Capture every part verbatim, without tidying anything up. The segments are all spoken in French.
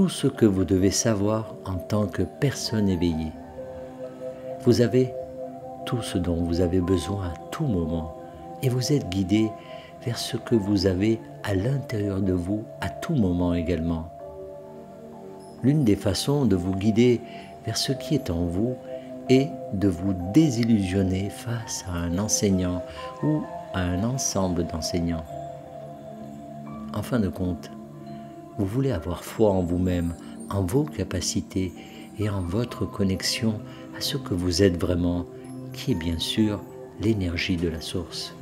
tout ce que vous devez savoir en tant que personne éveillée. Vous avez tout ce dont vous avez besoin à tout moment et vous êtes guidé vers ce que vous avez à l'intérieur de vous à tout moment également. L'une des façons de vous guider vers ce qui est en vous est de vous désillusionner face à un enseignant ou à un ensemble d'enseignants. En fin de compte, vous voulez avoir foi en vous-même, en vos capacités et en votre connexion à ce que vous êtes vraiment, qui est bien sûr l'énergie de la source.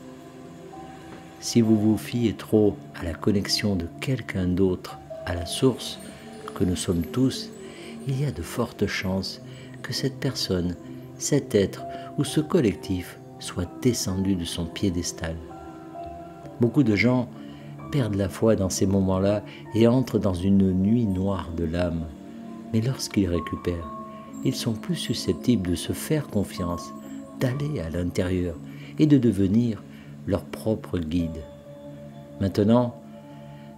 Si vous vous fiez trop à la connexion de quelqu'un d'autre à la source que nous sommes tous, il y a de fortes chances que cette personne, cet être ou ce collectif soit descendu de son piédestal. Beaucoup de gens perdent la foi dans ces moments-là et entrent dans une nuit noire de l'âme. Mais lorsqu'ils récupèrent, ils sont plus susceptibles de se faire confiance, d'aller à l'intérieur et de devenir leur propre guide. Maintenant,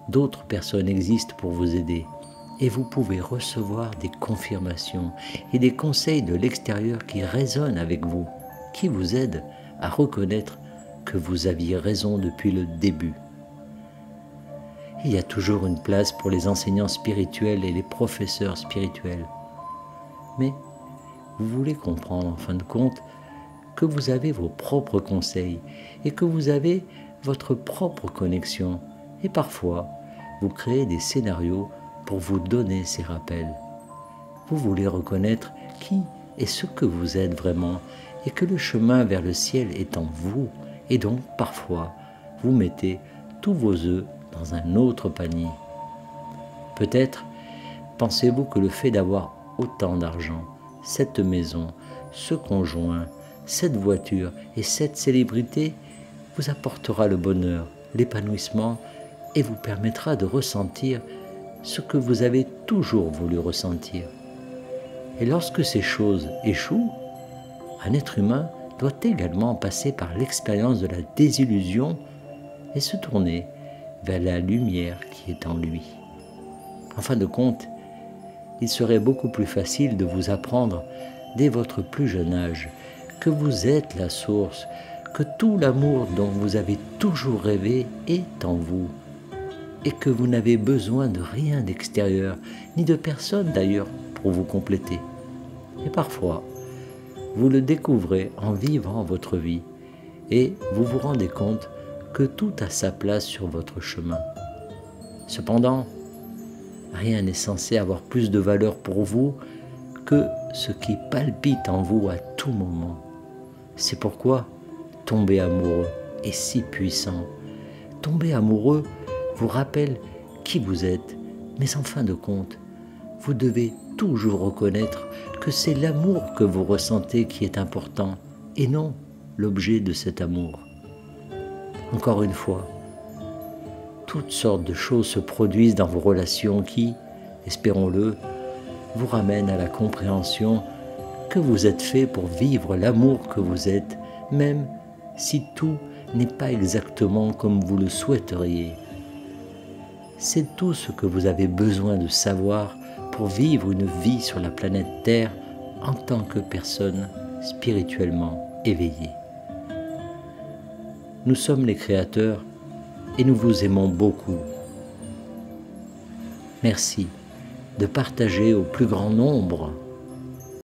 d'autres personnes existent pour vous aider et vous pouvez recevoir des confirmations et des conseils de l'extérieur qui résonnent avec vous, qui vous aident à reconnaître que vous aviez raison depuis le début. Il y a toujours une place pour les enseignants spirituels et les professeurs spirituels. Mais vous voulez comprendre en fin de compte que vous avez vos propres conseils et que vous avez votre propre connexion. Et parfois, vous créez des scénarios pour vous donner ces rappels. Vous voulez reconnaître qui est ce que vous êtes vraiment et que le chemin vers le ciel est en vous. Et donc, parfois, vous mettez tous vos œufs dans un autre panier. Peut-être pensez-vous que le fait d'avoir autant d'argent, cette maison, ce conjoint, cette voiture et cette célébrité vous apportera le bonheur, l'épanouissement et vous permettra de ressentir ce que vous avez toujours voulu ressentir. Et lorsque ces choses échouent, un être humain doit également passer par l'expérience de la désillusion et se tourner vers la lumière qui est en lui. En fin de compte, il serait beaucoup plus facile de vous apprendre dès votre plus jeune âge que vous êtes la source, que tout l'amour dont vous avez toujours rêvé est en vous, et que vous n'avez besoin de rien d'extérieur, ni de personne d'ailleurs pour vous compléter. Et parfois, vous le découvrez en vivant votre vie, et vous vous rendez compte que tout a sa place sur votre chemin. Cependant, rien n'est censé avoir plus de valeur pour vous que ce qui palpite en vous à tout moment. C'est pourquoi tomber amoureux est si puissant. Tomber amoureux vous rappelle qui vous êtes, mais en fin de compte, vous devez toujours reconnaître que c'est l'amour que vous ressentez qui est important, et non l'objet de cet amour. Encore une fois, toutes sortes de choses se produisent dans vos relations qui, espérons-le, vous ramènent à la compréhension que vous êtes fait pour vivre l'amour que vous êtes, même si tout n'est pas exactement comme vous le souhaiteriez. C'est tout ce que vous avez besoin de savoir pour vivre une vie sur la planète Terre en tant que personne spirituellement éveillée. Nous sommes les créateurs et nous vous aimons beaucoup. Merci de partager au plus grand nombre.